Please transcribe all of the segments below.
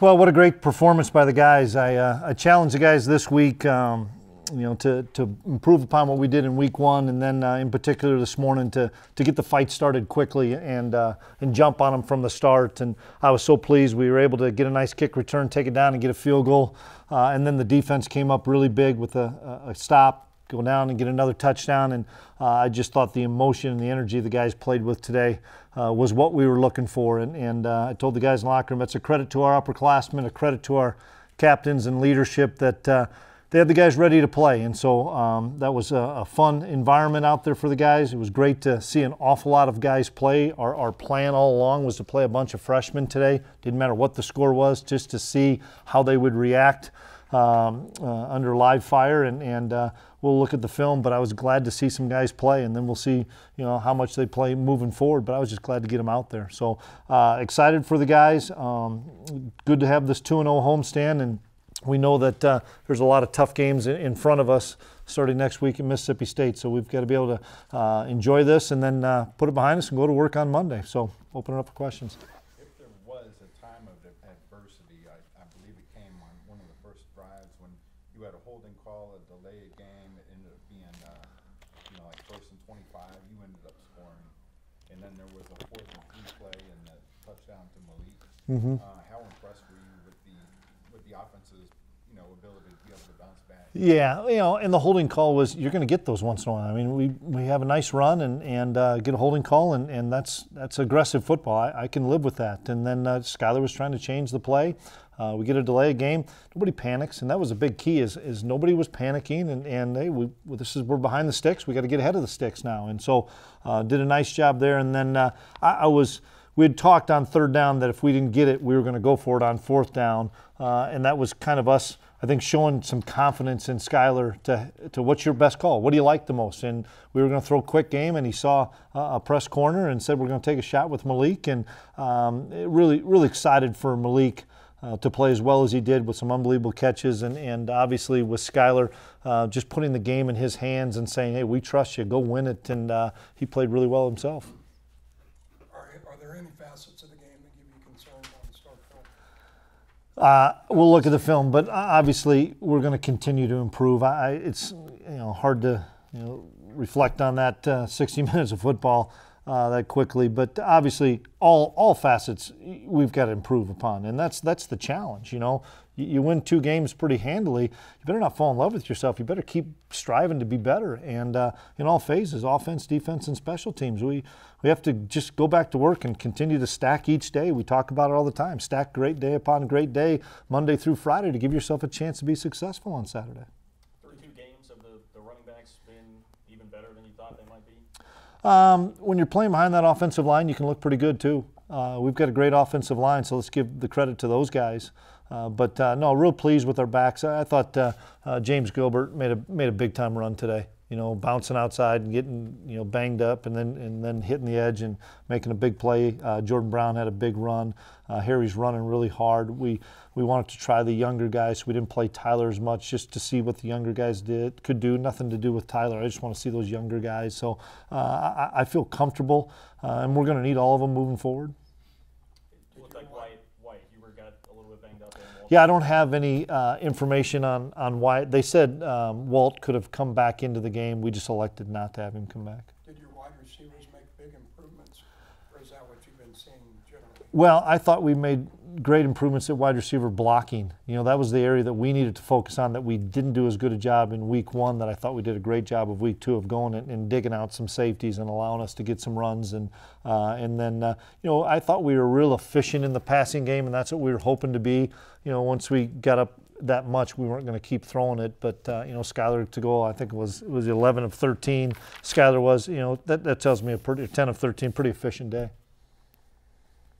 Well, what a great performance by the guys. I challenged the guys this week, you know, to improve upon what we did in week one, and then in particular this morning to get the fight started quickly and jump on them from the start. And I was so pleased we were able to get a nice kick return, take it down, and get a field goal. And then the defense came up really big with a stop, go down and get another touchdown, and I just thought the emotion and the energy the guys played with today was what we were looking for. And I told the guys in the locker room, that's a credit to our upperclassmen, a credit to our captains and leadership that they had the guys ready to play. And so that was a fun environment out there for the guys. It was great to see an awful lot of guys play. Our plan all along was to play a bunch of freshmen today. Didn't matter what the score was, just to see how they would react under live fire, and we'll look at the film, but I was glad to see some guys play, and then we'll see, you know, how much they play moving forward, but I was just glad to get them out there. So excited for the guys. Good to have this 2-0 homestand, and we know that there's a lot of tough games in front of us starting next week in Mississippi State, so we've got to be able to enjoy this and then put it behind us and go to work on Monday. So open it up for questions. Mm-hmm. How impressed were you with the offense's, you know, ability to be able to bounce back? Yeah, you know, and the holding call was, you're going to get those once in a while. I mean, we have a nice run and get a holding call, and that's aggressive football. I can live with that. And then Skylar was trying to change the play. We get a delay of game. Nobody panics, and that was a big key is nobody was panicking, and we're behind the sticks. We got to get ahead of the sticks now. And so did a nice job there. And then we had talked on third down that if we didn't get it, we were going to go for it on fourth down, and that was kind of us, I think, showing some confidence in Skylar to what's your best call? What do you like the most? And we were going to throw a quick game, and he saw a press corner and said we're going to take a shot with Malik, and really, really excited for Malik to play as well as he did with some unbelievable catches, and obviously with Skylar just putting the game in his hands and saying, hey, we trust you, go win it, and he played really well himself. Any facets of the game that give you concern on the start point? We'll look at the film, but obviously we're going to continue to improve. It's you know, hard to reflect on that 60 minutes of football that quickly, but obviously all facets we've got to improve upon, and that's the challenge. You know, you win two games pretty handily. You better not fall in love with yourself. You better keep striving to be better, and in all phases, offense, defense, and special teams. We have to just go back to work and continue to stack each day. We talk about it all the time. Stack great day upon great day, Monday through Friday, to give yourself a chance to be successful on Saturday. 32 games, have the running backs been even better than you thought they might be? When you're playing behind that offensive line, you can look pretty good too. We've got a great offensive line, so let's give the credit to those guys. No, real pleased with our backs. I thought James Gilbert made a big time run today. You know, bouncing outside and getting banged up, and then hitting the edge and making a big play. Jordan Brown had a big run. Harry's running really hard. We wanted to try the younger guys, so we didn't play Tyler as much, just to see what the younger guys could do. Nothing to do with Tyler. I just want to see those younger guys. So I feel comfortable, and we're going to need all of them moving forward. It looked like White Huber got a little bit banged up. Yeah, I don't have any information on why. They said Walt could have come back into the game. We just elected not to have him come back. Did your wide receivers make big improvements, or is that what you've been seeing generally? Well, I thought we made great improvements at wide receiver blocking. You know, that was the area that we needed to focus on, that we didn't do as good a job in week one, that I thought we did a great job of week two of going and digging out some safeties and allowing us to get some runs. And then you know, I thought we were real efficient in the passing game, and that's what we were hoping to be. You know, once we got up that much, we weren't going to keep throwing it, but you know, Skylar to go, I think it was 11 of 13. Skylar was, you know, that tells me a 10 of 13, pretty efficient day.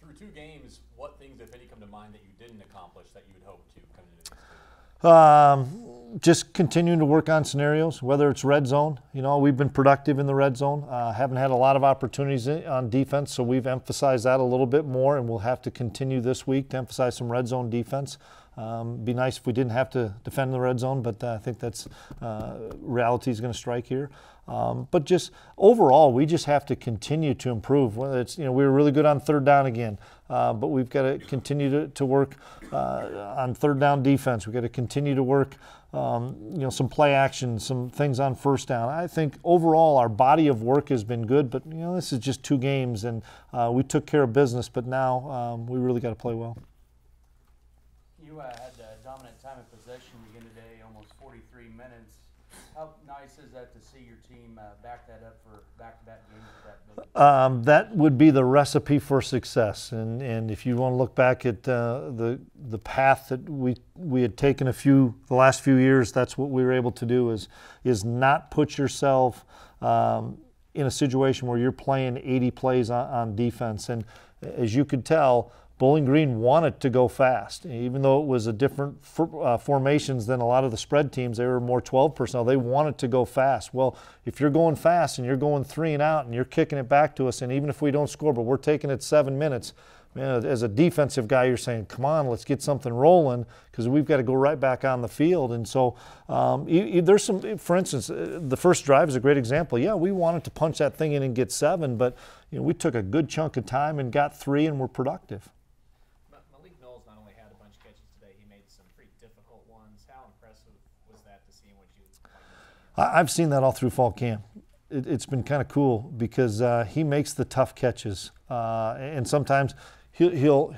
Through two games, what things, if any, come to mind that you didn't accomplish that you would hope to come into this game? Just continuing to work on scenarios, whether it's red zone. You know, we've been productive in the red zone. Haven't had a lot of opportunities on defense, so we've emphasized that a little bit more, and we'll have to continue this week to emphasize some red zone defense. Be nice if we didn't have to defend the red zone, but I think that's reality is going to strike here. But just overall, we just have to continue to improve. Whether it's, you know, we were really good on third down again, but we've got to continue to work on third down defense. We've got to continue to work, you know, some play action, some things on first down. I think overall our body of work has been good, but, you know, this is just 2 games, and we took care of business, but now we really got to play well. You had a dominant time of possession again today, almost 43 minutes. How nice is that to see your team back that up for back-to-back games with that? That would be the recipe for success. And if you want to look back at the path that we had taken the last few years, that's what we were able to do is not put yourself in a situation where you're playing 80 plays on defense. And as you could tell, Bowling Green wanted to go fast. Even though it was a different formations than a lot of the spread teams, they were more 12 personnel, they wanted to go fast. Well, if you're going fast and you're going 3 and out and you're kicking it back to us, and even if we don't score, but we're taking it 7 minutes, man, as a defensive guy, you're saying, come on, let's get something rolling, because we've got to go right back on the field. And so there's some, for instance, the first drive is a great example. Yeah, we wanted to punch that thing in and get 7, but, you know, we took a good chunk of time and got 3 and were productive. I've seen that all through fall camp. It's been kind of cool because he makes the tough catches, and sometimes he'll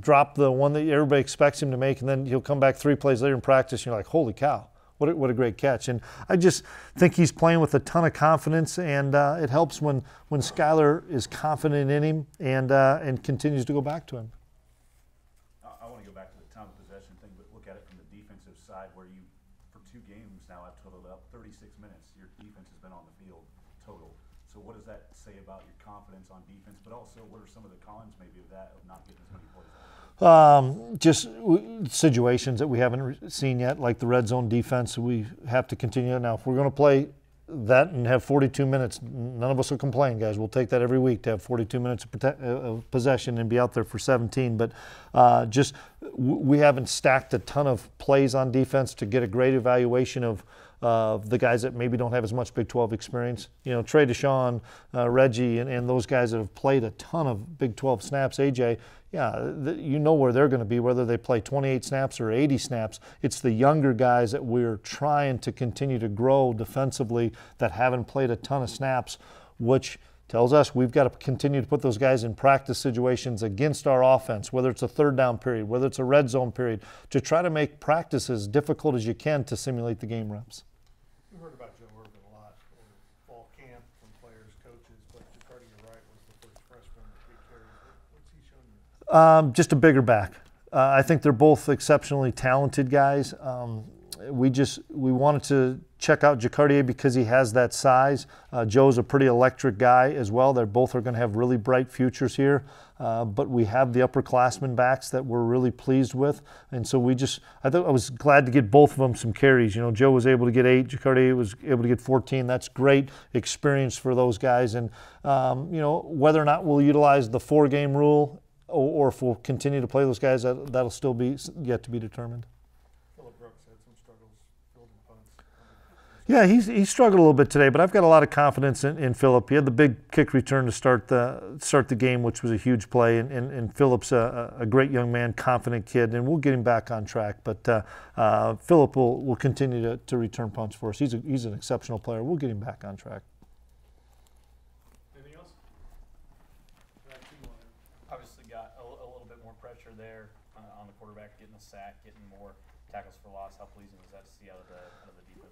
drop the one that everybody expects him to make, and then he'll come back 3 plays later in practice, and you're like, holy cow, what a great catch. And I just think he's playing with a ton of confidence, and it helps when Skylar is confident in him and continues to go back to him. I want to go back to the time of possession thing, but look at it from the defensive side where you, for 2 games now, I've totaled up 36 minutes. Your defense has been on the field total. So what does that say about your confidence on defense? But also, what are some of the cons maybe of that, of not getting as many plays? Just situations that we haven't seen yet, like the red zone defense. We have to continue. Now, if we're going to play that and have 42 minutes, none of us will complain, guys. We'll take that every week to have 42 minutes of possession and be out there for 17. But just we haven't stacked a ton of plays on defense to get a great evaluation of the guys that maybe don't have as much Big 12 experience. You know, Trey Deshawn, Reggie, and those guys that have played a ton of Big 12 snaps, AJ, yeah, you know where they're going to be, whether they play 28 snaps or 80 snaps. It's the younger guys that we're trying to continue to grow defensively that haven't played a ton of snaps, which tells us we've got to continue to put those guys in practice situations against our offense, whether it's a third down period, whether it's a red zone period, to try to make practice as difficult as you can to simulate the game reps. We heard about Joe Urban a lot over fall camp from players, coaches, but Jaquardier was the first freshman that we carried. What's he shown you? Just a bigger back. I think they're both exceptionally talented guys. We wanted to check out Jaquardier because he has that size. Joe's a pretty electric guy as well. They're both are going to have really bright futures here. But we have the upperclassmen backs that we're really pleased with, and so I was glad to get both of them some carries. You know, Joe was able to get 8, Jaquardier was able to get 14. That's great experience for those guys, and you know, whether or not we'll utilize the 4-game rule or if we'll continue to play those guys, that'll still be yet to be determined. Yeah, he struggled a little bit today, but I've got a lot of confidence in Phillip. He had the big kick return to start the game, which was a huge play, and Phillip's a great young man, confident kid, and we'll get him back on track. But Phillip will continue to return punts for us. He's an exceptional player. We'll get him back on track. Anything else? Obviously got a little bit more pressure there on the quarterback, getting a sack, getting more tackles for loss. How pleasing was that to see out of the defense?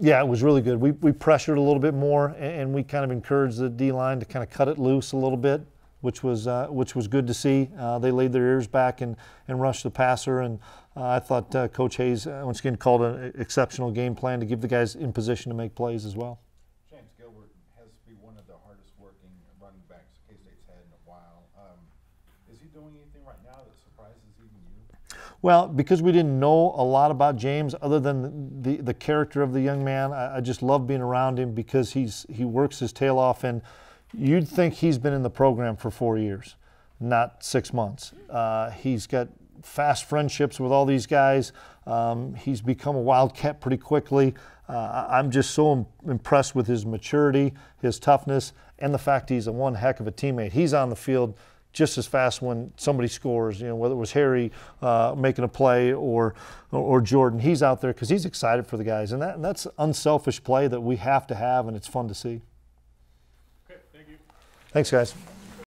Yeah, it was really good. We pressured a little bit more, and we kind of encouraged the D-line to kind of cut it loose a little bit, which was good to see. They laid their ears back and rushed the passer, and I thought Coach Hayes once again called an exceptional game plan to give the guys in position to make plays as well. James Gilbert has to be one of the hardest working running backs K-State's had in a while. Is he doing anything right now that surprises even you? Well, because we didn't know a lot about James other than the character of the young man, I just love being around him because he works his tail off, and you'd think he's been in the program for 4 years, not 6 months. He's got fast friendships with all these guys. He's become a Wildcat pretty quickly. I'm just so impressed with his maturity, his toughness, and the fact he's a one heck of a teammate. He's on the field just as fast when somebody scores, you know, whether it was Harry making a play or Jordan. He's out there because he's excited for the guys, and that's unselfish play that we have to have, and it's fun to see. Okay, thank you. Thanks, guys.